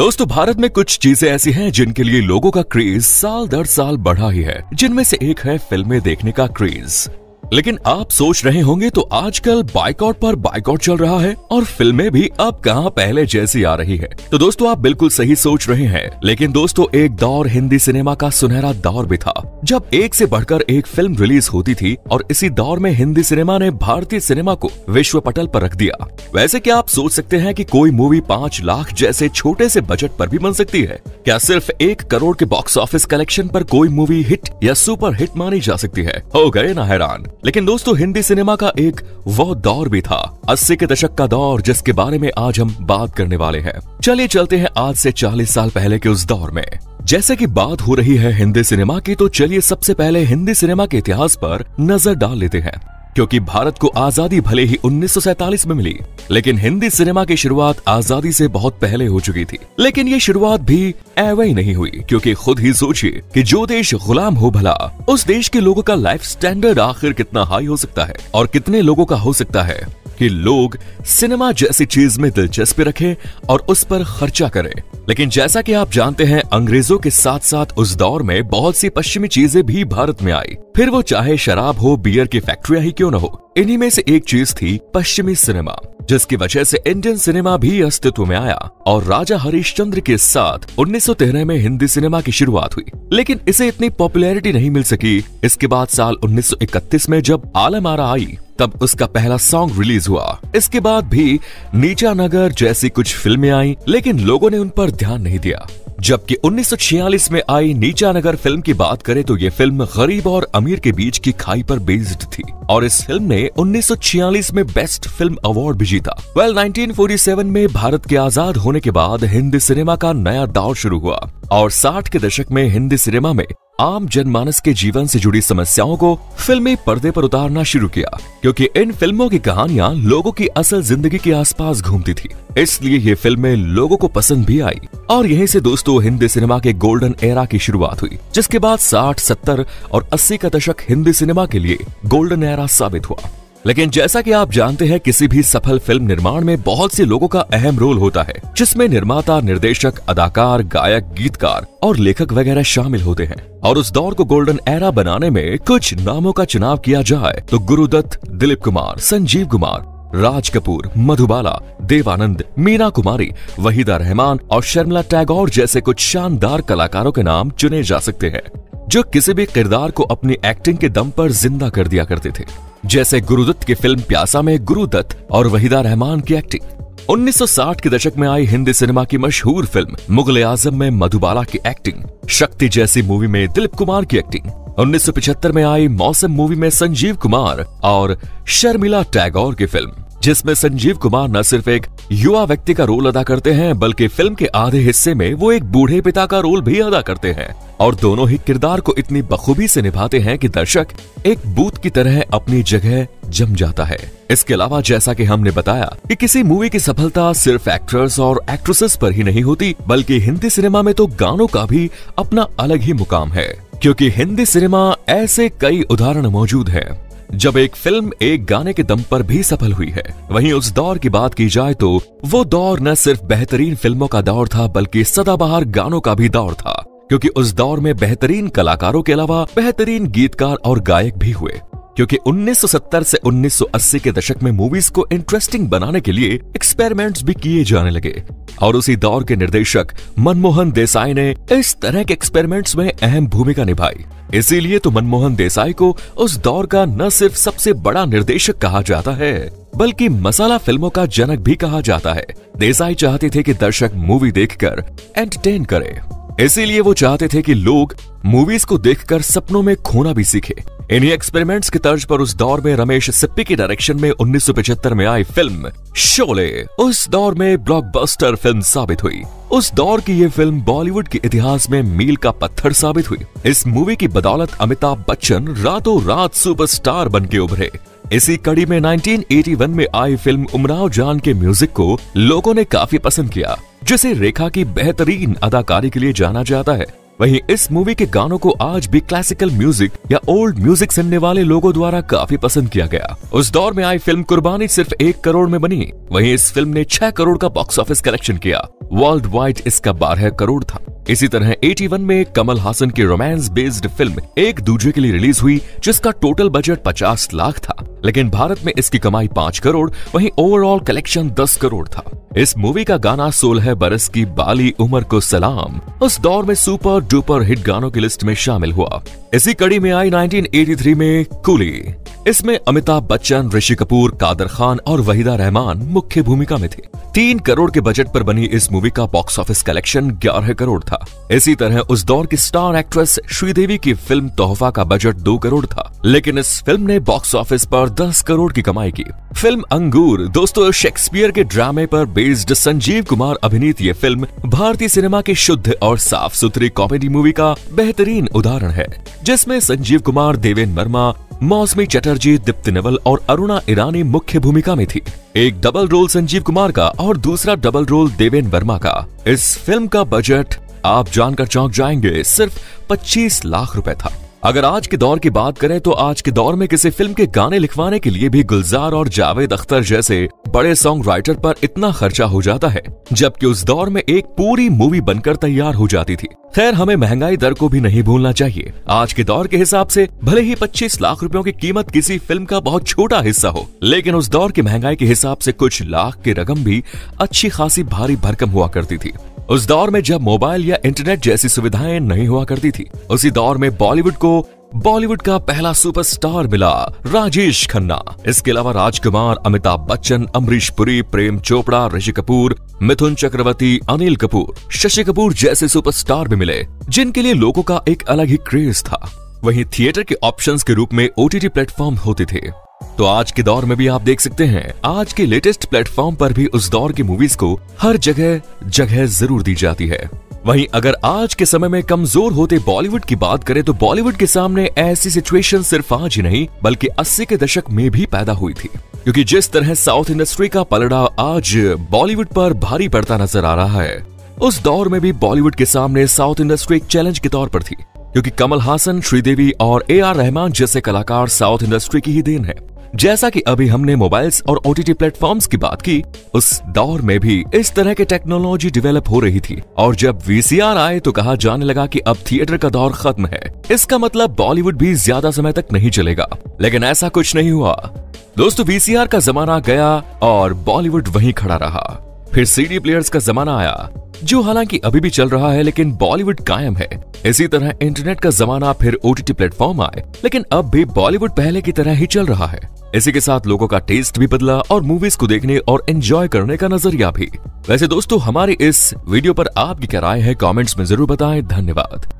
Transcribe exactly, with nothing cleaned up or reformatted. दोस्तों, भारत में कुछ चीजें ऐसी हैं जिनके लिए लोगों का क्रेज साल दर साल बढ़ा ही है, जिनमें से एक है फिल्में देखने का क्रेज। लेकिन आप सोच रहे होंगे तो आजकल बायकॉट पर बायकॉट चल रहा है और फिल्में भी अब कहाँ पहले जैसी आ रही है। तो दोस्तों, आप बिल्कुल सही सोच रहे हैं, लेकिन दोस्तों एक दौर हिंदी सिनेमा का सुनहरा दौर भी था जब एक से बढ़कर एक फिल्म रिलीज होती थी और इसी दौर में हिंदी सिनेमा ने भारतीय सिनेमा को विश्व पटल पर रख दिया। वैसे क्या आप सोच सकते हैं कि कोई मूवी पाँच लाख जैसे छोटे से बजट पर भी बन सकती है? क्या सिर्फ एक करोड़ के बॉक्स ऑफिस कलेक्शन पर कोई मूवी हिट या सुपर हिट मानी जा सकती है? हो गए ना हैरान। लेकिन दोस्तों, हिंदी सिनेमा का एक वो दौर भी था, अस्सी के दशक का दौर, जिसके बारे में आज हम बात करने वाले हैं। चलिए चलते हैं आज से चालीस साल पहले के उस दौर में। जैसे कि बात हो रही है हिंदी सिनेमा की, तो चलिए सबसे पहले हिंदी सिनेमा के इतिहास पर नजर डाल लेते हैं, क्योंकि भारत को आजादी भले ही उन्नीस सौ सैंतालीस में मिली, लेकिन हिंदी सिनेमा की शुरुआत आजादी से बहुत पहले हो चुकी थी। लेकिन ये शुरुआत भी ऐवे ही नहीं हुई, क्योंकि खुद ही सोचिए कि जो देश गुलाम हो भला, उस देश के लोगों का लाइफ स्टैंडर्ड आखिर कितना हाई हो सकता है और कितने लोगों का हो सकता है कि लोग सिनेमा जैसी चीज में दिलचस्पी रखें और उस पर खर्चा करें। लेकिन जैसा कि आप जानते हैं, अंग्रेजों के साथ साथ उस दौर में बहुत सी पश्चिमी चीजें भी भारत में आई, फिर वो चाहे शराब हो, बियर की फैक्ट्रियां ही क्यों न हो। इन्हीं में से एक चीज थी पश्चिमी सिनेमा, जिसकी वजह से इंडियन सिनेमा भी अस्तित्व में आया और राजा हरिश्चंद्र के साथ उन्नीस सौ तेरह में हिंदी सिनेमा की शुरुआत हुई। लेकिन इसे इतनी पॉपुलैरिटी नहीं मिल सकी। इसके बाद साल उन्नीस सौ इकतीस में जब आलम आरा आई, तब उसका पहला सॉन्ग रिलीज हुआ। इसके बाद भी नीचा नगर जैसी कुछ फिल्में आई, लेकिन लोगों ने उन पर ध्यान नहीं दिया। जबकि उन्नीस सौ छियालीस में आई नीचा नगर फिल्म की बात करें तो ये फिल्म गरीब और अमीर के बीच की खाई पर बेस्ड थी और इस फिल्म ने उन्नीस सौ छियालीस में बेस्ट फिल्म अवार्ड भी जीता। वेल, उन्नीस सौ सैंतालीस में भारत के आजाद होने के बाद हिंदी सिनेमा का नया दौर शुरू हुआ और साठ के दशक में हिंदी सिनेमा में आम जनमानस के जीवन से जुड़ी समस्याओं को फिल्मी पर्दे पर उतारना शुरू किया, क्योंकि इन फिल्मों की कहानियां लोगों की असल जिंदगी के आसपास घूमती थी। इसलिए ये फिल्में लोगों को पसंद भी आई और यहीं से दोस्तों हिंदी सिनेमा के गोल्डन एरा की शुरुआत हुई, जिसके बाद साठ, सत्तर और अस्सी का दशक हिंदी सिनेमा के लिए गोल्डन एरा साबित हुआ। लेकिन जैसा कि आप जानते हैं, किसी भी सफल फिल्म निर्माण में बहुत से लोगों का अहम रोल होता है, जिसमें निर्माता, निर्देशक, अदाकार, गायक, गीतकार और लेखक वगैरह शामिल होते हैं। और उस दौर को गोल्डन एरा बनाने में कुछ नामों का चुनाव किया जाए तो गुरुदत्त, दिलीप कुमार, संजीव कुमार, राज कपूर, मधुबाला, देवानंद, मीना कुमारी, वहीदा रहमान और शर्मिला टैगोर जैसे कुछ शानदार कलाकारों के नाम चुने जा सकते हैं, जो किसी भी किरदार को अपनी एक्टिंग के दम पर जिंदा कर दिया करते थे। जैसे गुरुदत्त की फिल्म प्यासा में गुरुदत्त और वहीदा रहमान की एक्टिंग। उन्नीस सौ साठ के दशक में आई हिंदी सिनेमा की मशहूर फिल्म मुगले आजम में मधुबाला की एक्टिंग, शक्ति जैसी मूवी में दिलीप कुमार की एक्टिंग, उन्नीस सौ पचहत्तर में आई मौसम मूवी में संजीव कुमार और शर्मिला टैगोर की फिल्म, जिसमें संजीव कुमार न सिर्फ एक युवा व्यक्ति का रोल अदा करते हैं, बल्कि फिल्म के आधे हिस्से में वो एक बूढ़े पिता का रोल भी अदा करते हैं और दोनों ही किरदार को इतनी बखूबी से निभाते हैं कि दर्शक एक भूत की तरह अपनी जगह जम जाता है। इसके अलावा जैसा कि हमने बताया कि किसी मूवी की सफलता सिर्फ एक्टर्स और एक्ट्रेसेस पर ही नहीं होती, बल्कि हिंदी सिनेमा में तो गानों का भी अपना अलग ही मुकाम है, क्योंकि हिंदी सिनेमा ऐसे कई उदाहरण मौजूद है जब एक फिल्म एक गाने के दम पर भी सफल हुई है। वहीं उस दौर की बात की जाए तो वो दौर न सिर्फ बेहतरीन फिल्मों का दौर था, बल्कि सदाबहार गानों का भी दौर था, क्योंकि उस दौर में बेहतरीन कलाकारों के अलावा बेहतरीन गीतकार और गायक भी हुए। क्योंकि उन्नीस सौ सत्तर से उन्नीस सौ अस्सी के दशक में मूवीज को इंटरेस्टिंग बनाने के लिए एक्सपेरिमेंट्स भी किए जाने लगे और उसी दौर के निर्देशक मनमोहन देसाई ने इस तरह के एक्सपेरिमेंट्स में अहम भूमिका निभाई। इसीलिए तो मनमोहन देसाई को उस दौर का न सिर्फ सबसे बड़ा निर्देशक कहा जाता है, बल्कि मसाला फिल्मों का जनक भी कहा जाता है। देसाई चाहते थे कि दर्शक मूवी देखकर एंटरटेन करें, इसीलिए वो चाहते थे कि लोग मूवीज को देखकर सपनों में खोना भी सीखे। इन्हीं एक्सपेरिमेंट्स की तर्ज पर उस दौर में रमेश सिप्पी के डायरेक्शन में उन्नीस सौ पचहत्तर में आई फिल्म शोले उस दौर में ब्लॉकबस्टर फिल्म साबित हुई। उस दौर की ये फिल्म बॉलीवुड के इतिहास में मील का पत्थर साबित हुई। इस मूवी की बदौलत अमिताभ बच्चन रातों रात सुपरस्टार बन के उभरे। इसी कड़ी में उन्नीस सौ इक्यासी में आई फिल्म उमराव जान के म्यूजिक को लोगों ने काफी पसंद किया, जिसे रेखा की बेहतरीन अदाकारी के लिए जाना जाता है। वहीं इस मूवी के गानों को आज भी क्लासिकल म्यूजिक या ओल्ड म्यूजिक सुनने वाले लोगों द्वारा काफी पसंद किया गया। उस दौर में आई फिल्म कुर्बानी सिर्फ एक करोड़ में बनी, वहीं इस फिल्म ने छह करोड़ का बॉक्स ऑफिस कलेक्शन किया। वर्ल्ड वाइड इसका बारह करोड़ था। इसी तरह इक्यासी में कमल हासन की रोमांस बेस्ड फिल्म एक दूजे के लिए रिलीज हुई, जिसका टोटल बजट पचास लाख था, लेकिन भारत में इसकी कमाई पाँच करोड़, वहीं ओवरऑल कलेक्शन दस करोड़ था। इस मूवी का गाना सोलह बरस की बाली उम्र को सलाम उस दौर में सुपर डुपर हिट गानों की लिस्ट में शामिल हुआ। इसी कड़ी में आई उन्नीस सौ तिरासी में कूली। इसमें अमिताभ बच्चन, ऋषि कपूर, कादर खान और वहीदा रहमान मुख्य भूमिका में थे। तीन करोड़ के बजट पर बनी इस मूवी का बॉक्स ऑफिस कलेक्शन ग्यारह करोड़ था। इसी तरह उस दौर की स्टार एक्ट्रेस श्रीदेवी की फिल्म तोहफा का बजट दो करोड़ था, लेकिन इस फिल्म ने बॉक्स ऑफिस पर दस करोड़ की कमाई की। फिल्म अंगूर, दोस्तों शेक्सपियर के ड्रामे पर बेस्ड संजीव कुमार अभिनीत ये फिल्म भारतीय सिनेमा की शुद्ध और साफ सुथरी कॉमेडी मूवी का बेहतरीन उदाहरण है, जिसमें संजीव कुमार, देवेन्द्र वर्मा, मौसमी चटर्जी, दीप्ति नवल और अरुणा ईरानी मुख्य भूमिका में थी। एक डबल रोल संजीव कुमार का और दूसरा डबल रोल देवेन्द्र वर्मा का। इस फिल्म का बजट आप जानकर चौंक जाएंगे, सिर्फ पच्चीस लाख रुपए था। अगर आज के दौर की बात करें तो आज के दौर में किसी फिल्म के गाने लिखवाने के लिए भी गुलजार और जावेद अख्तर जैसे बड़े सॉन्ग राइटर पर इतना खर्चा हो जाता है, जबकि उस दौर में एक पूरी मूवी बनकर तैयार हो जाती थी। खैर, हमें महंगाई दर को भी नहीं भूलना चाहिए। आज के दौर के हिसाब से भले ही पच्चीस लाख रुपयों की कीमत किसी फिल्म का बहुत छोटा हिस्सा हो, लेकिन उस दौर की महंगाई के हिसाब से कुछ लाख की रकम भी अच्छी खासी भारी भरकम हुआ करती थी। उस दौर में जब मोबाइल या इंटरनेट जैसी सुविधाएं नहीं हुआ करती थी, उसी दौर में बॉलीवुड को बॉलीवुड का पहला सुपरस्टार मिला राजेश खन्ना। इसके अलावा राजकुमार, अमिताभ बच्चन, अमरीश पुरी, प्रेम चोपड़ा, ऋषि कपूर, मिथुन चक्रवर्ती, अनिल कपूर, शशि कपूर जैसे सुपरस्टार भी मिले, जिनके लिए लोगों का एक अलग ही क्रेज था। वहीं थिएटर के ऑप्शंस के रूप में ओटीटी प्लेटफॉर्म होते थे। तो आज के दौर में भी आप देख सकते हैं, आज के लेटेस्ट प्लेटफॉर्म पर भी उस दौर की मूवीज को हर जगह जगह जरूर दी जाती है। वहीं अगर आज के समय में कमजोर होते बॉलीवुड की बात करें तो बॉलीवुड के सामने ऐसी सिचुएशन सिर्फ आज ही नहीं बल्कि अस्सी के दशक में भी पैदा हुई थी, क्योंकि जिस तरह साउथ इंडस्ट्री का पलड़ा आज बॉलीवुड पर भारी पड़ता नजर आ रहा है, उस दौर में भी बॉलीवुड के सामने साउथ इंडस्ट्री एक चैलेंज के तौर पर थी, क्योंकि कमल हासन, श्रीदेवी और ए आर रहमान जैसे कलाकार साउथ इंडस्ट्री की ही देन है। जैसा कि अभी हमने मोबाइल्स और ओटीटी प्लेटफॉर्म्स की बात की, उस दौर में भी इस तरह के टेक्नोलॉजी डेवलप हो रही थी, और जब वीसीआर आए तो कहा जाने लगा कि अब थिएटर का दौर खत्म है, इसका मतलब बॉलीवुड भी ज्यादा समय तक नहीं चलेगा, लेकिन ऐसा कुछ नहीं हुआ। दोस्तों, वीसीआर का जमाना गया और बॉलीवुड वहीं खड़ा रहा। फिर सीडी प्लेयर्स का जमाना आया, जो हालांकि अभी भी चल रहा है, लेकिन बॉलीवुड कायम है। इसी तरह इंटरनेट का जमाना, फिर ओटीटी प्लेटफॉर्म आए, लेकिन अब भी बॉलीवुड पहले की तरह ही चल रहा है। इसी के साथ लोगों का टेस्ट भी बदला और मूवीज को देखने और एंजॉय करने का नजरिया भी। वैसे दोस्तों, हमारी इस वीडियो पर आपकी क्या राय है, कमेंट्स में जरूर बताएं। धन्यवाद।